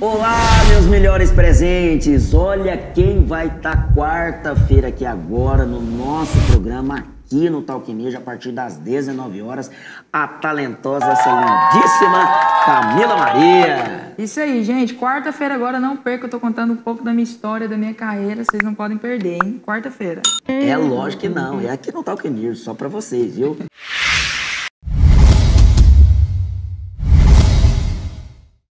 Olá, meus melhores presentes! Olha quem vai estar quarta-feira aqui agora no nosso programa aqui no TalkNejo, a partir das 19 horas, a talentosa, essa lindíssima Kamilla Maria. Isso aí, gente. Quarta-feira agora, não perca, eu tô contando um pouco da minha história, da minha carreira, vocês não podem perder, hein? Quarta-feira. É lógico que não, é aqui no TalkNejo, só pra vocês, viu?